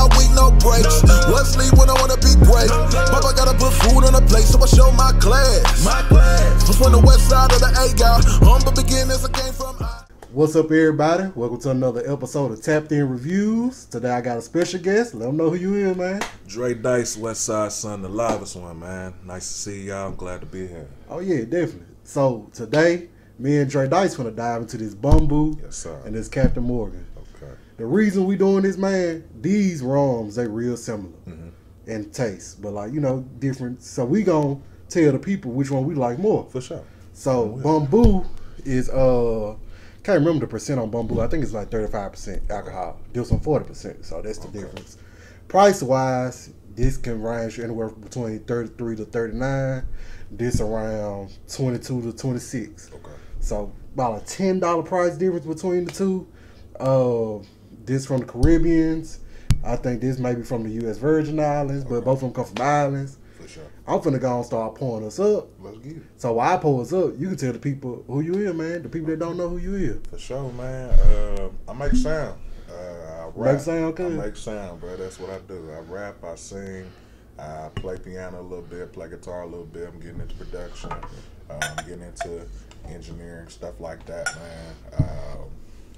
all week, no breaks. Well, sleep when I wanna be great. Mama gotta put food on the plate, so I show my class. Just from the west side of the A guy, humble beginners, I came from. What's up, everybody? Welcome to another episode of Tapped In Reviews. Today I got a special guest. Let them know who you is, man. Dré Dys, Westside Son, the livest one, man. Nice to see y'all. I'm glad to be here. Oh yeah, definitely. So today, me and Dré Dys gonna dive into this Bumbu and this Captain Morgan. Okay. The reason we doing this, man, these roms, they real similar in taste, but like, you know, different. So we gonna tell the people which one we like more. For sure. So Bumbu is can't remember the percent on Bumbu. I think it's like 35% alcohol. This one 40%, so that's the difference. Price wise, this can range anywhere between 33 to 39. This around 22 to 26. Okay. So about a $10 price difference between the two. This from the Caribbeans. I think this may be from the U.S. Virgin Islands, but both of them come from islands. For sure. I'm finna go and start pouring us up. Let's get it. So while I pour us up, you can tell the people who you is, man. The people that don't know who you is. For sure, man. I make sound. I rap. Make sound, okay. I make sound, bro. That's what I do. I rap, I sing, I play piano a little bit, play guitar a little bit. I'm getting into production. I'm getting into engineering, stuff like that, man.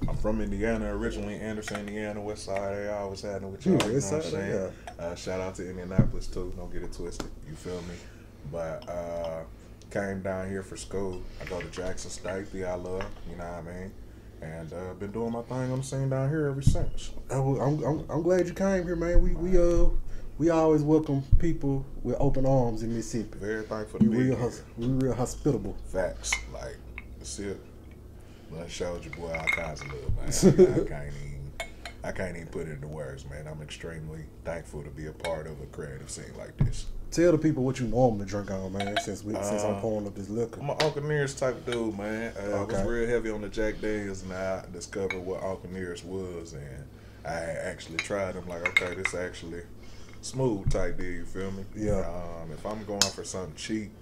I'm from Indiana, originally Anderson, Indiana, west side. I always had it with y'all, you know what I'm saying? Yeah. Shout out to Indianapolis, too. Don't get it twisted. You feel me? But came down here for school. I go to Jackson State, the I love, you know what I mean? And been doing my thing on the scene down here ever since. I'm glad you came here, man. We always welcome people with open arms in Mississippi. Very thankful to be here. We real hospitable. Facts. Like, that's it. I showed your boy all kinds of love, man. I can't even put it into words, man. I'm extremely thankful to be a part of a creative scene like this. Tell the people what you normally drink on, man, since I'm pouring up this liquor. I'm an Uncle Nearest type dude, man. I was real heavy on the Jack Daniels, and I discovered what Uncle Nearest was, and I actually tried them like, okay, this actually smooth type deal, you feel me? Yeah. If I'm going for something cheap,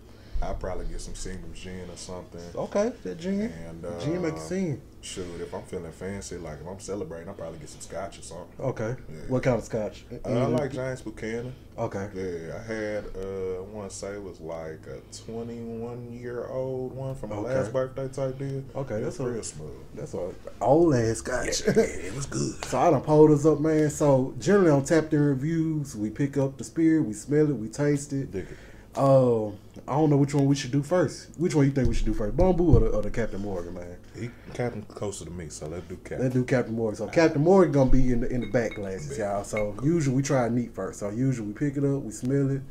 I'll probably get some single gin or something. Okay, that gin. And, gin make a scene. Shoot, if I'm feeling fancy, like if I'm celebrating, I'll probably get some scotch or something. Okay. Yeah. What kind of scotch? I like James Buchanan. Okay. Yeah, I had, I want to say it was like a 21-year-old one from my last birthday type deal. Okay, that's real smooth. That's an old ass scotch. Yeah, it was good. So I done pulled us up, man. So generally on Tapped In Reviews, we pick up the spirit, we smell it, we taste it. Dig it. I don't know which one we should do first. Which one you think we should do first, Bumbu or the Captain Morgan, man? Captain closer to me, so let's do Captain. Let's do Captain Morgan. So Captain Morgan gonna be in the back glasses, y'all. So usually we try neat first. So usually we pick it up, we smell it,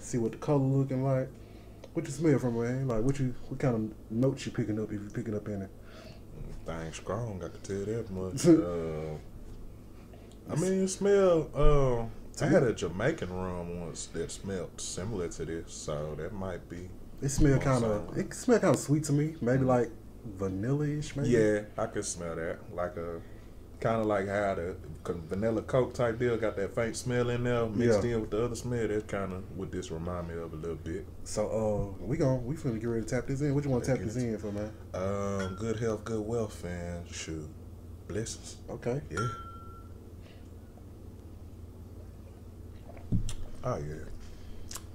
see what the color looking like. What you smell from, man? Like what kind of notes you picking up if you picking up in it? Thing strong, I can tell that much. I mean, it smell. I had a Jamaican rum once that smelled similar to this, so that might be. It smelled kind of. It smelled kind of sweet to me. Maybe like vanilla-ish. Maybe. Yeah, I could smell that. Like a kind of like how the vanilla Coke type deal got that faint smell in there mixed in with the other smell. That's kind of what this remind me of a little bit. So we finna get ready to tap this in. What you want to tap this in for, man? Good health, good wealth, and shoot, blessings. Okay. Yeah. Oh yeah,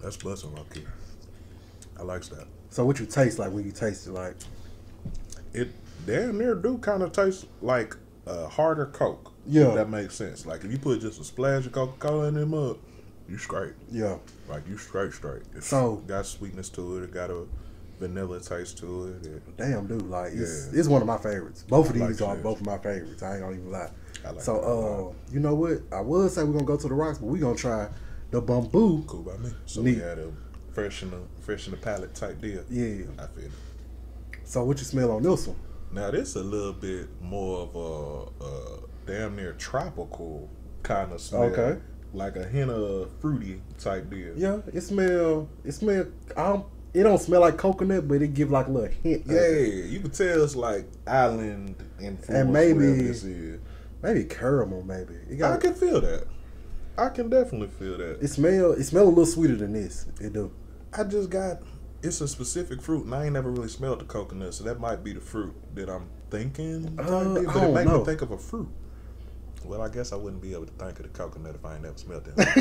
that's blessing right there. I like that. So what you taste like when you taste it, like it damn near do kind of taste like a harder Coke. Yeah, if that makes sense. Like if you put just a splash of Coca-Cola in them up, you straight. Yeah, like you straight. It's so got sweetness to it. It got a vanilla taste to it. Damn, dude, like it's one of my favorites. Both of these are both of my favorites. I ain't gonna even lie. So you know what? I would say we're gonna go to the rocks, but we gonna try the Bumbu. Cool by me. So we had a fresh in the palate type deal. Yeah. I feel it. So what you smell on this one? Now this a little bit more of a damn near tropical kind of smell. Okay. Like a hint of fruity type deal. Yeah, it smell it don't smell like coconut, but it give like a little hint. Yeah, you can tell it's like island influence. And maybe caramel, maybe. I can feel that. I can definitely feel that. It smell a little sweeter than this. It do. I just got, it's a specific fruit, and I ain't never really smelled the coconut, so that might be the fruit that I'm thinking. But it make me think of a fruit. Well, I guess I wouldn't be able to think of the coconut if I ain't never smelled that.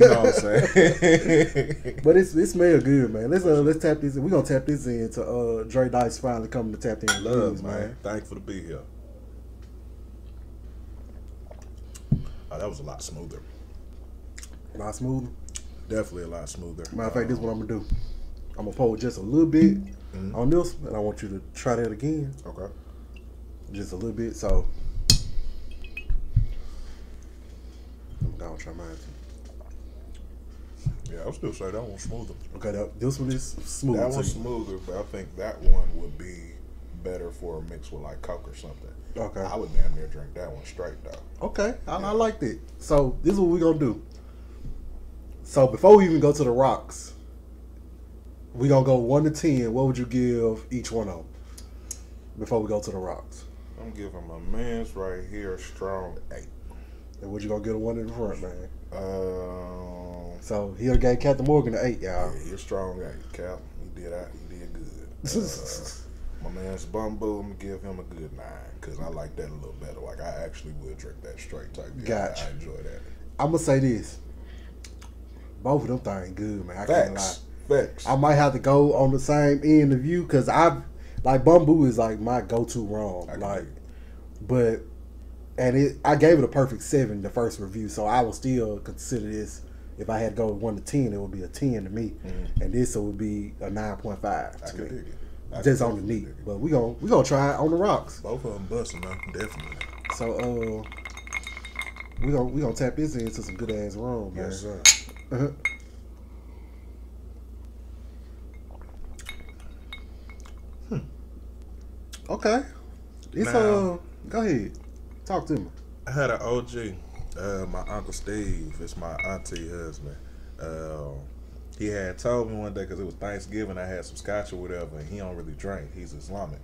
You know what I'm saying? But it smell good, man. Let's tap this in. We're going to tap this in to Dré Dys finally coming to Tap In. Love, man. Thankful to be here. Oh, that was a lot smoother. A lot smoother? Definitely a lot smoother. Matter of fact, this is what I'm going to do. I'm going to pull just a little bit on this, and I want you to try that again. Okay. Just a little bit, so... I'll try mine too. Yeah, I'll still say that one's smoother. Okay, this one is smooth. That one's smoother, but I think that one would be better for a mix with like Coke or something. Okay. I would damn near drink that one straight though. Okay, yeah. I liked it. So this is what we're gonna do. So before we even go to the rocks, we're gonna go 1 to 10. What would you give each one of them before we go to the rocks? I'm giving my man's right here a strong 8. And what you gonna get a 1 in the front, man? So he done gave Captain Morgan an 8, y'all. Yeah, you're strong 8, Cap. You did that. You did good. My man's Bumbu, I'm gonna give him a good 9 because I like that a little better. Like I actually would drink that straight type. Yeah, gotcha. I enjoy that. I'm gonna say this. Both of them things good, man. I can't lie. Facts. I might have to go on the same end of you because I like Bumbu is like my go-to rum, like, but. And I gave it a perfect 7 the first review, so I would still consider this. If I had to go 1 to 10, it would be a 10 to me, and this would be a 9.5 to me. Dig it. Just on the knee, but we gonna try it on the rocks. Both of them busting, man, definitely. So we gonna tap this into some good ass rum, man. Yes, sir. Okay, it's go ahead. Talk to me. I had an OG, my Uncle Steve. It's my auntie husband. He had told me one day, because it was Thanksgiving, I had some scotch or whatever, and he don't really drink. He's Islamic.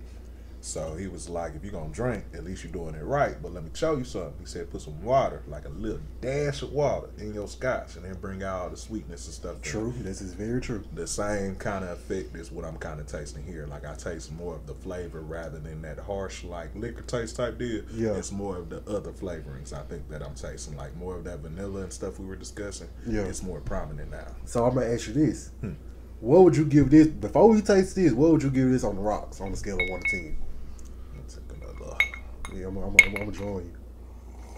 So he was like, if you're going to drink, at least you're doing it right. But let me show you something. He said, put some water, like a little dash of water in your scotch, and then bring out all the sweetness and stuff. True. This is very true. The same kind of effect is what I'm kind of tasting here. Like I taste more of the flavor rather than that harsh, like liquor taste type deal. Yeah. It's more of the other flavorings I think that I'm tasting, like more of that vanilla and stuff we were discussing. Yeah. It's more prominent now. So I'm going to ask you this. What would you give this, before we taste this, what would you give this on the rocks on a scale of 1 to 10? Yeah, I'm join you.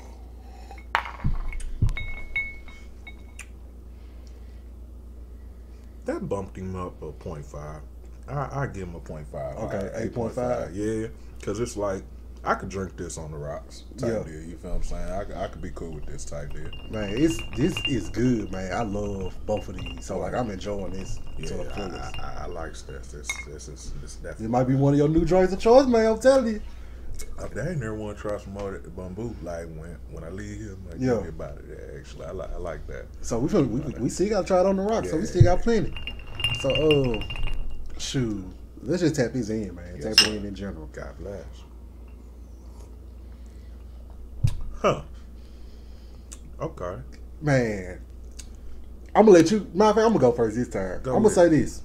That bumped him up a 0.5. I give him a 0.5. Okay, 8.5. Yeah, because it's like I could drink this on the rocks type deal. You feel what I'm saying? I could be cool with this type deal. Man, this is good, man. I love both of these, so like I'm enjoying this. Yeah, to the fullest. I like this. This definitely. It might be one of your new drinks of choice, man. I'm telling you. I ain't never want to try some more Bumbu. Like when I leave here, I'm like, tell me about it. Yeah, actually, I like that. So we still got to try it on the rocks. Yeah. So we still got plenty. So shoot, let's just tap these in, man. Yes, tap it in general. God bless. Huh. Okay. Man, I'm gonna let you. Matter of fact, I'm gonna go first this time. Go I'm gonna say this.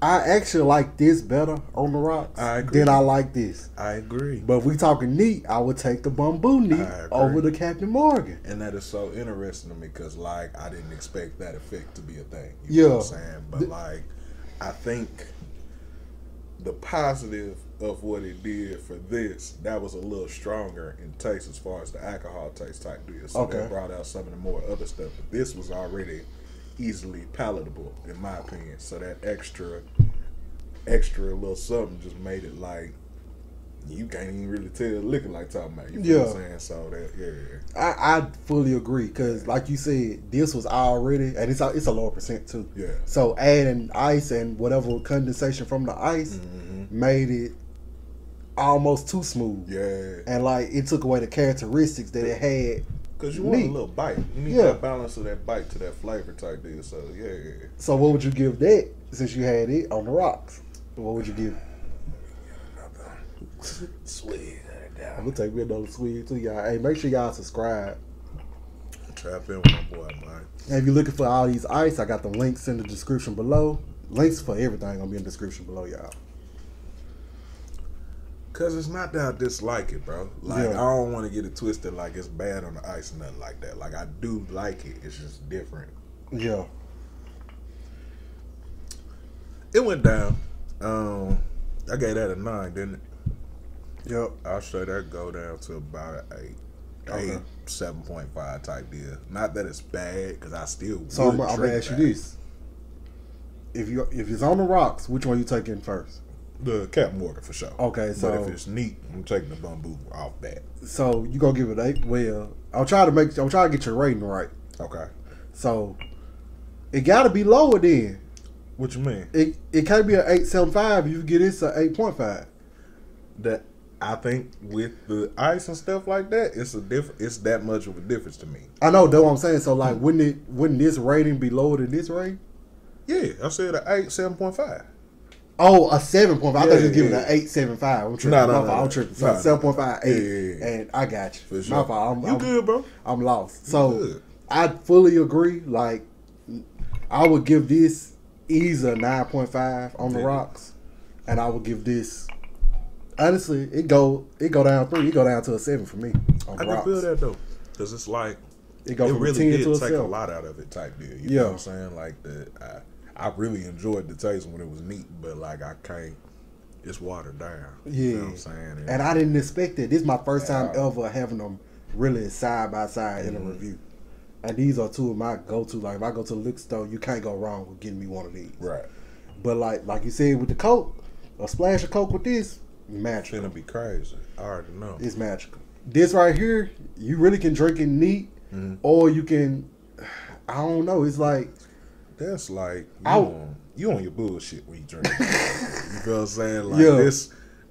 I actually like this better on the rocks than I like this. I agree. But if we talking neat, I would take the Bumbu neat over the Captain Morgan. And that is so interesting to me because, like, I didn't expect that effect to be a thing. You know what I'm saying? But, like, I think the positive of what it did for this, that was a little stronger in taste as far as the alcohol taste type deal. So that brought out some of the more other stuff. But this was already... easily palatable in my opinion, so that extra little something just made it like you can't even really tell the liquor like talking about, you know what I'm saying? So that I fully agree because like you said, this was already, and it's a lower percent too, so adding ice and whatever condensation from the ice made it almost too smooth, and like it took away the characteristics that it had. Because you want a little bite. You need that balance of that bite to that flavor type deal. So, yeah. So, what would you give that since you had it on the rocks? What would you give it? Swig. I'm going to take me another swig, too, y'all. Hey, make sure y'all subscribe. Trap in with my boy, Mike. And if you're looking for all these ice, I got the links in the description below. Links for everything going to be in the description below, y'all. Because it's not that I dislike it, bro. Like, yeah. I don't want to get it twisted like it's bad on the ice or nothing like that. Like, I do like it. It's just different. Yeah. It went down. I gave that a 9, didn't it? Yep. I'll say that go down to about an 8. Okay. 8, 7.5 type deal. Not that it's bad, because I still so I'm going to ask you this. If it's on the rocks, which one you taking first? The Captain Morgan, for sure. Okay, so... But if it's neat, I'm taking the Bumbu off that. So, you going to give it 8? Well, I'll try to get your rating right. Okay. So, it got to be lower then. What you mean? It can't be an 8.75. You get it's an 8.5. That I think with the ice and stuff like that, it's that much of a difference to me. I know, though. I'm saying so. Like, wouldn't this rating be lower than this rating? Yeah, I said an 8.75. Oh, a 7.5. I thought you was giving an 8.75. I'm tripping. I'm tripping. So 7.58, and I got you. For sure. My fault. You good, bro? I'm lost. So I fully agree. Like, I would give this. He's a 9.5 on the rocks, and I would give this. Honestly, it go down 3. It go down to a 7 for me. On I can feel that though, because it's like it really did take a lot out of it, type deal. You know what I'm saying? Like I really enjoyed the taste when it was neat, but like I can't. It's watered down. Yeah, you know what I'm saying. And I didn't expect it. This is my first time ever having them really side by side in a review. And these are two of my go-to. Like, if I go to the liquor store, you can't go wrong with getting me one of these. Right. But, like you said, with the Coke, a splash of Coke with this, magical. It's going to be crazy. I already know. It's magical. This right here, you really can drink it neat, or you can, I don't know. It's like. That's like, you on your bullshit when you drink it. You feel what I'm saying? Like,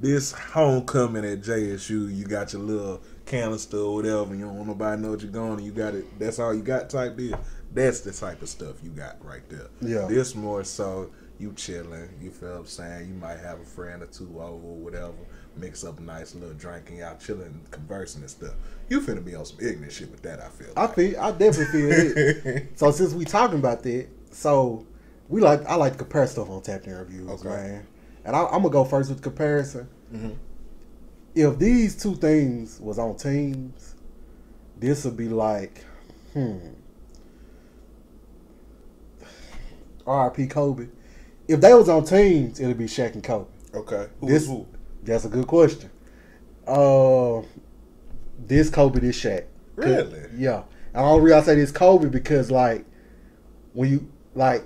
this homecoming at JSU, you got your little canister or whatever, and you don't want nobody know what you're going, and you got it, that's all you got type deal. That's the type of stuff you got right there. Yeah. This more so you chilling, you feel what I'm saying? You might have a friend or two over or whatever, mix up a nice little drink and y'all chilling, conversing and stuff. You finna be on some ignorant shit with that, I feel. I definitely feel it. So since we talking about that, I like to compare stuff on Tapped In Reviews, man. And I'm gonna go first with the comparison. If these two things was on teams, this would be like, R.I.P. Kobe. If they was on teams, it'd be Shaq and Kobe. Okay. Who? That's a good question. This Kobe, this Shaq. Really? Yeah. And I don't really say this Kobe because, like, when you, like,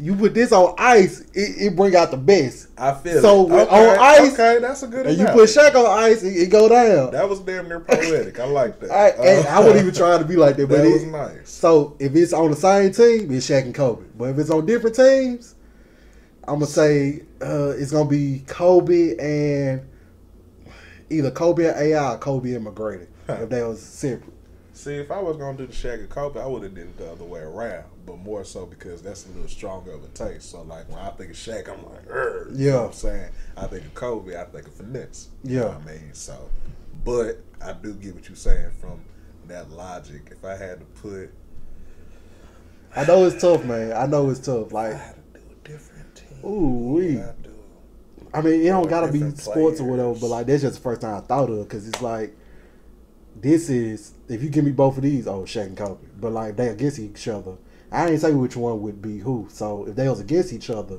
you put this on ice, it bring out the best. I feel so it. Okay, on ice, okay, that's a good and amount. You put Shaq on ice, it go down. That was damn near poetic. I like that. I wouldn't even try to be like that, but it was nice. So if it's on the same team, it's Shaq and Kobe. But if it's on different teams, I'm gonna say it's gonna be Kobe and either Kobe and AI, or Kobe and McGrady. If they was separate. See, if I was going to do the Shaq and Kobe, I would have did it the other way around, but more so because that's a little stronger of a taste. So, like, when I think of Shaq, I'm like, you know what I'm saying? I think of Kobe, I think of finesse. You know what I mean? So, but I do get what you're saying from that logic. If I had to put... I know it's tough, man. I know it's tough. Like, I had to do a different team. Ooh-wee. I mean, it don't got to be sports or whatever, but, like, that's just the first time I thought of because it's like, this is, if you give me both of these, oh, Shaq and Kobe. But, like, they against each other. I didn't say which one would be who. So, if they was against each other,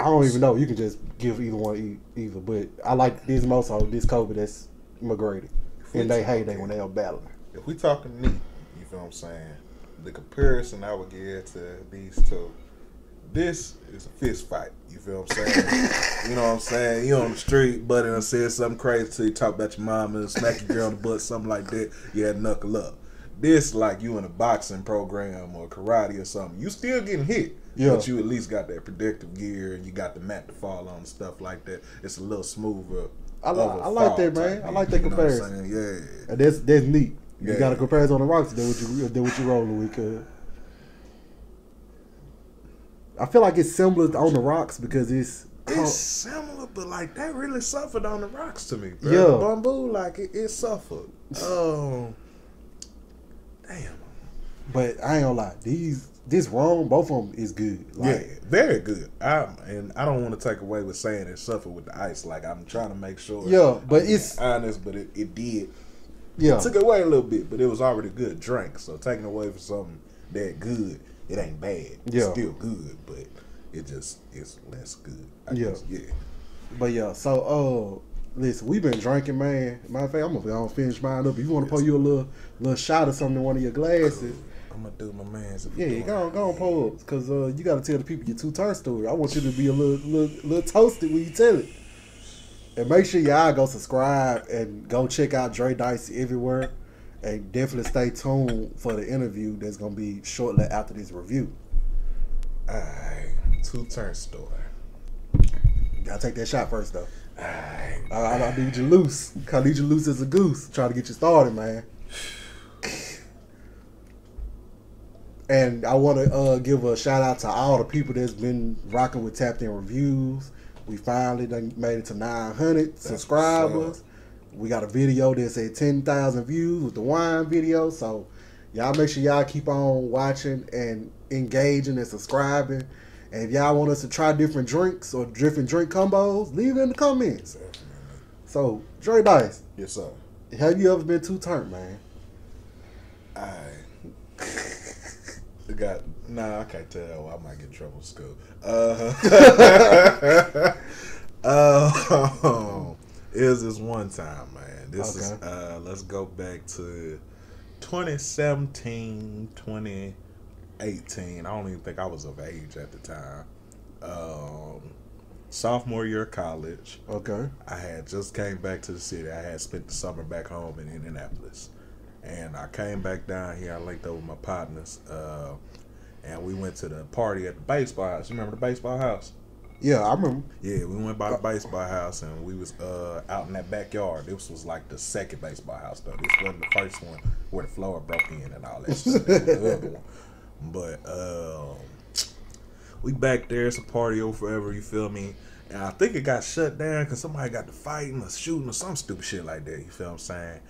I don't even know. You can just give either one either. But I like this most, so this Kobe, that's McGrady. And they hate that when they are battling. If we talking neat, you feel what I'm saying? The comparison I would give to these two, this is a fist fight. You feel what I'm saying? You know what I'm saying? You on the street, buddy done said something crazy to you, talk about your mama and smack your girl on the butt, something like that. You had to knuckle up. This like you in a boxing program or karate or something. You still getting hit. Yeah. But you at least got that protective gear and you got the mat to fall on and stuff like that. It's a little smoother. I like that, man. I like that comparison. Yeah. And that's neat. You got a comparison on the rocks. That's what you rolling with, cuz. I feel like it's similar on the rocks because it's similar, but like that really suffered on the rocks to me, bro. Yeah. The Bumbu, like it suffered. Damn. But I ain't gonna lie, these this wrong, both of them is good. Like, yeah, very good. I don't want to take away with saying it suffered with the ice. Like, I'm trying to make sure. Yeah, but it's honest, but it did. Yeah, it took away a little bit, but it was already a good drink. So taking away from something that good, it ain't bad. Yeah, it's still good, but it's less good. I guess. But yeah, so listen, we've been drinking, man. Matter of fact, I'm gonna finish mine up. If you want to pour you a little shot or something in one of your glasses. Cool. I'm gonna do my man's. Go on, pull up, cause you gotta tell the people your two-turn story. I want you to be a little toasted when you tell it, and make sure y'all go subscribe and go check out Dré Dys everywhere, and definitely stay tuned for the interview that's gonna be shortly after this review. Alright, two-turn story. Gotta take that shot first though. Alright, I need you loose. I need you loose as a goose. Try to get you started, man. And I want to give a shout out to all the people that's been rocking with Tapped In Reviews. We finally done made it to 900 subscribers. We got a video that's at 10,000 views with the wine video. So y'all make sure y'all keep on watching and engaging and subscribing. And if y'all want us to try different drinks or different drink combos, leave it in the comments. Definitely. So, Dré Dys. Yes, sir. Have you ever been two-turned, man? I can't tell. I might get in trouble with school. It was this one time, man. Let's go back to 2017, 2018. I don't even think I was of age at the time. Sophomore year of college. Okay. I had just came back to the city. I had spent the summer back home in Indianapolis. And I came back down here. I linked up with my partners, and we went to the party at the baseball house. You remember the baseball house? Yeah, I remember. Yeah, we went by the baseball house, and we was out in that backyard. This was like the second baseball house, though. This wasn't the first one where the floor broke in and all that shit. That was the other one. But we back there. It's a party over forever. You feel me? And I think it got shut down because somebody got to fighting or shooting or some stupid shit like that. You feel what I'm saying?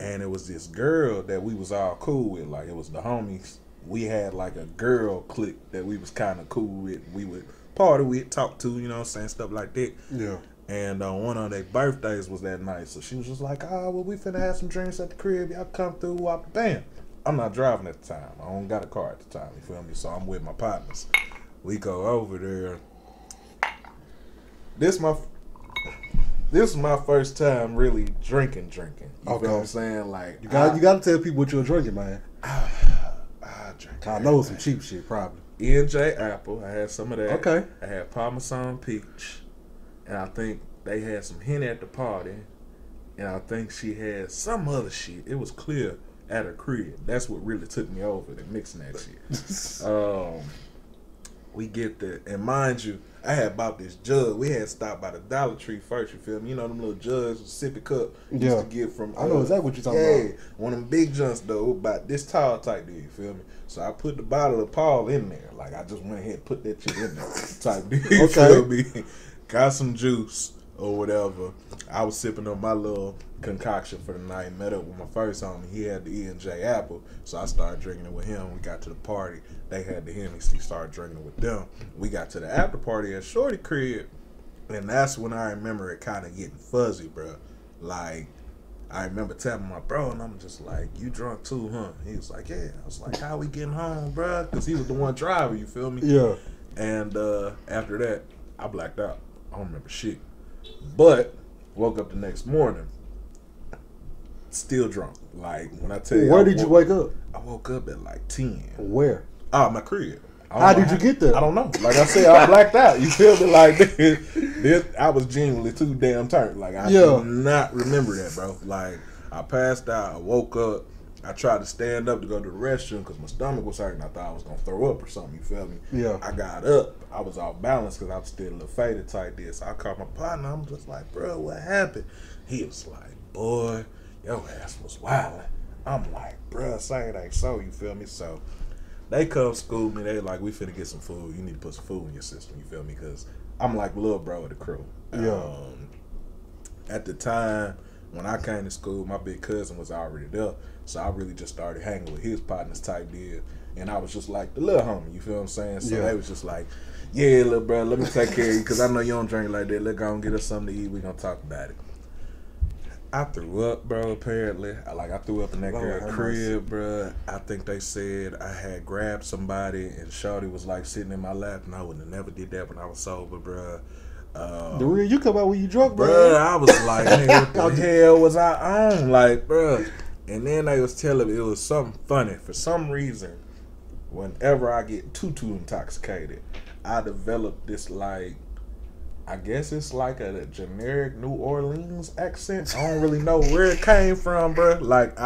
And it was this girl that we was all cool with. Like, it was the homies. We had, like, a girl clique that we was kind of cool with. We would party with, talk to, you know what I'm saying, stuff like that. Yeah. And one of their birthdays was that night. So she was just like, oh, well, we finna have some drinks at the crib. Y'all come through, wop, bam. I'm not driving at the time. I don't got a car at the time, you feel me? So I'm with my partners. We go over there. This is my first time really drinking. You know what I'm saying? Like, you gotta tell people what you're drinking, man. I drink. I know some cheap shit, probably. E&J Apple. I had some of that. Okay. I had Parmesan Peach. And I think they had some Henny at the party. And I think she had some other shit. It was clear at her crib. That's what really took me over, the mixing that shit. We get there. And mind you, I had bought this jug. We had stopped by the Dollar Tree first, you feel me? You know them little jugs, sippy cup used to get from. I know exactly what you're talking about. One of them big junks, though, about this tall type deal, you feel me? So I put the bottle of Paul in there. Like, I just went ahead and put that shit in there type deal, you feel me? Got some juice or whatever. I was sipping on my little concoction for the night. Met up with my first homie. He had the E&J Apple, so I started drinking it with him. We got to the party. They had the Hennessy. So started drinking it with them. We got to the after party at Shorty crib, and that's when I remember it kind of getting fuzzy, bro. Like, I remember telling my bro, and I'm just like, you drunk too, huh? He was like, yeah. I was like, how we getting home, bro? Because he was the one driver, you feel me? Yeah. And after that, I blacked out. I don't remember shit. But woke up the next morning, still drunk. Like, when I tell you, where did you wake up? I woke up at like 10. Where? Oh, my crib. How did you get there? I don't know. Like I said, I blacked out. You feel me? Like, this, I was genuinely too damn turned. Like, I do not remember that, bro. Like, I passed out. I woke up. I tried to stand up to go to the restroom because my stomach was hurting. I thought I was going to throw up or something, you feel me? Yeah. I got up. I was off balance because I was still a little faded type this. So I called my partner. I'm just like, bro, what happened? He was like, boy, your ass was wildin'. I'm like, bro, say it ain't so, you feel me? So they come school me. They like, we finna get some food. You need to put some food in your system, you feel me? Because I'm like little bro of the crew. Yeah. At the time, When I came to school, my big cousin was already there, so I really just started hanging with his partners type deal. And I was just like the little homie, you feel what I'm saying? So they was just like, yeah, little bro, let me take care of you because I know you don't drink like that. Look, I don't get us something to eat. We're going to talk about it. I threw up, bro, apparently. I threw up in that girl's crib, bro. I think they said I had grabbed somebody and shawty was like sitting in my lap, and I would have never did that when I was sober, bro. The real you come out when you drunk, bro. I was like, nigga, what the hell was I on? Like, bro. And then they was telling me it was something funny. For some reason, whenever I get too intoxicated, I develop this like, I guess it's like a generic New Orleans accent. I don't really know where it came from, bro. Like,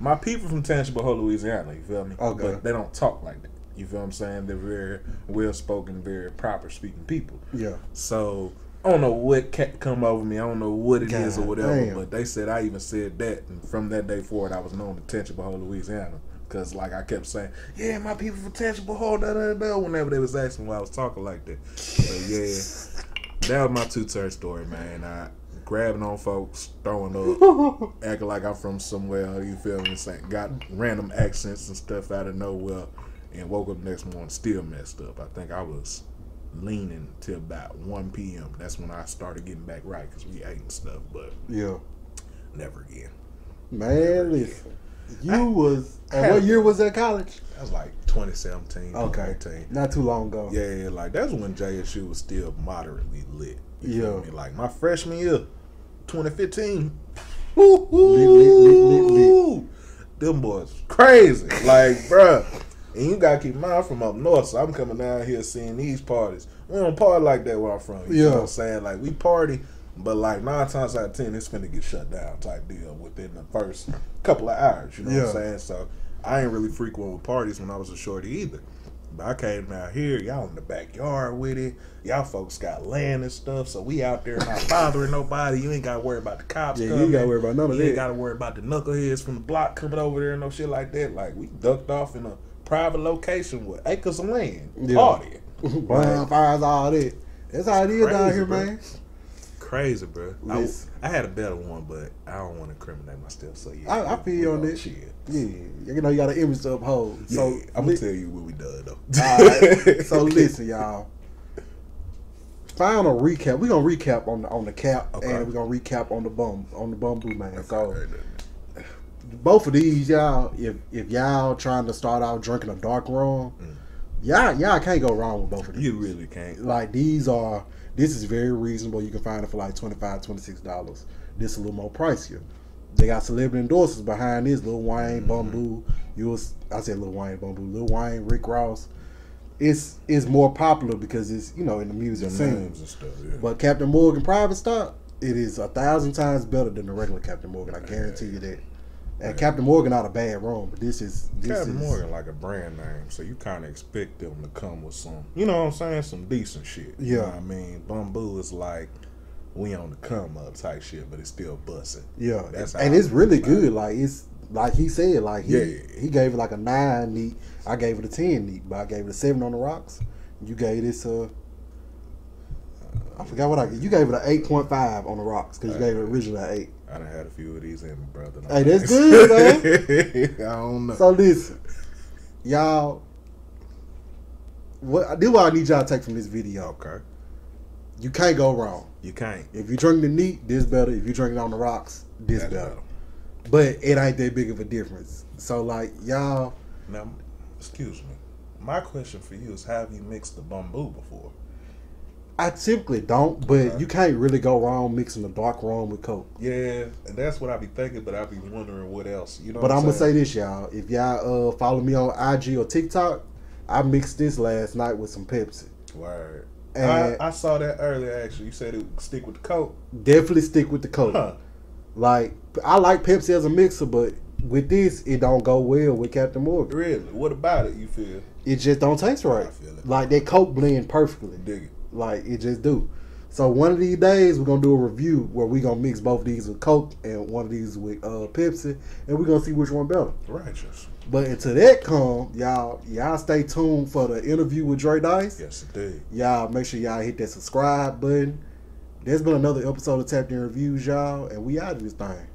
my people from Tangipahoa, Louisiana, you feel me? Okay. But they don't talk like that. You feel what I'm saying? They're very well-spoken, very proper-speaking people. Yeah. So, I don't know what come over me. I don't know what it is or whatever. Damn. But they said I even said that. And from that day forward, I was known to Tangipahoa, Louisiana. Because, like, I kept saying, yeah, my people from Tangipahoa, da-da-da, whenever they was asking why I was talking like that. But, yeah. That was my two-turn story, man. Grabbing on folks, throwing up, acting like I'm from somewhere, you feel me? Saying, got random accents and stuff out of nowhere, and woke up the next morning still messed up. I think I was leaning till about 1 p.m. That's when I started getting back right because we ate and stuff, but never again. Man, never listen. Again. What year was that college? That was like 2017, okay. 2018. Not too long ago. Yeah, like that's when JSU was still moderately lit. You feel me? Like my freshman year, 2015. Woo-hoo! Them boys crazy. Like, bruh. And you gotta keep in mind from up north, so I'm coming down here seeing these parties. We don't party like that where I'm from. You know what I'm saying? Like we party, but like 9 times out of 10 it's gonna get shut down type deal within the first couple of hours. You know what I'm saying? So I ain't really frequent with parties when I was a shorty either. But I came out here, y'all in the backyard with it. Y'all folks got land and stuff, so we out there not bothering nobody. You ain't got to worry about the cops coming. You ain't got to worry about none of that. You ain't got to worry about the knuckleheads from the block coming over there and no shit like that. Like, we ducked off in a private location with acres of land. Partying. Bonfires, all that. That's how it is down here, man. Crazy, bro. I had a better one, but I don't want to incriminate myself. So yeah, I feel you on that shit. Yeah, you know you got an image to uphold. Yeah, so I'm gonna tell you what we done though. Right. So listen, y'all. Final recap. We are gonna recap on the cap, and we are gonna recap on the Bumbu, man. Okay, so both of these, y'all. If y'all trying to start out drinking a dark rum, y'all can't go wrong with both of these. You really can't. Like these are. This is very reasonable. You can find it for like $25, $26. This is a little more pricier. They got celebrity endorsers behind this. Lil Wayne, Bumbu. I said Lil Wayne, Bumbu. Lil Wayne, Rick Ross. It's more popular because it's, you know, in the music scene. But Captain Morgan Private Stock, it is 1,000 times better than the regular Captain Morgan. I guarantee you that. And Captain Morgan out of bad room, but this is Morgan like a brand name, so you kind of expect them to come with some, you know what I'm saying, some decent shit. Yeah, you know what I mean, Bumbu is like we on the come up type shit, but it's still busting. Yeah, that's how it's really good. Like it's like he said, like he gave it like a 9 neat. I gave it a 10 neat, but I gave it a 7 on the rocks. You gave this I forgot what I gave. You gave it an 8.5 on the rocks because you gave it originally an 8. I done had a few of these in me, brother. Hey, that's good, man. I don't know. So listen, y'all, what I need y'all to take from this video, okay? You can't go wrong. You can't. If you drink the neat, this better. If you drink it on the rocks, this better. But it ain't that big of a difference. So like, y'all. Now, excuse me. My question for you is, have you mixed the Bumbu before? I typically don't, but you can't really go wrong mixing the dark rum with Coke. Yeah, and that's what I be thinking, but I be wondering what else. You know. But I'm going to say this, y'all. If y'all follow me on IG or TikTok, I mixed this last night with some Pepsi. Word. And I saw that earlier, actually. You said it would stick with the Coke. Definitely stick with the Coke. Huh. Like, I like Pepsi as a mixer, but with this, it don't go well with Captain Morgan. Really? What about it, you feel? It just don't taste right. I feel it. Like, that Coke blend perfectly. Dig it. Like, it just do. So one of these days, we're going to do a review where we're going to mix both of these with Coke and one of these with Pepsi, and we're going to see which one better. Righteous. But until that comes, y'all stay tuned for the interview with Dré Dys. Yes, indeed. Y'all make sure y'all hit that subscribe button. There's been another episode of Tapped In Reviews, y'all, and we out of this thing.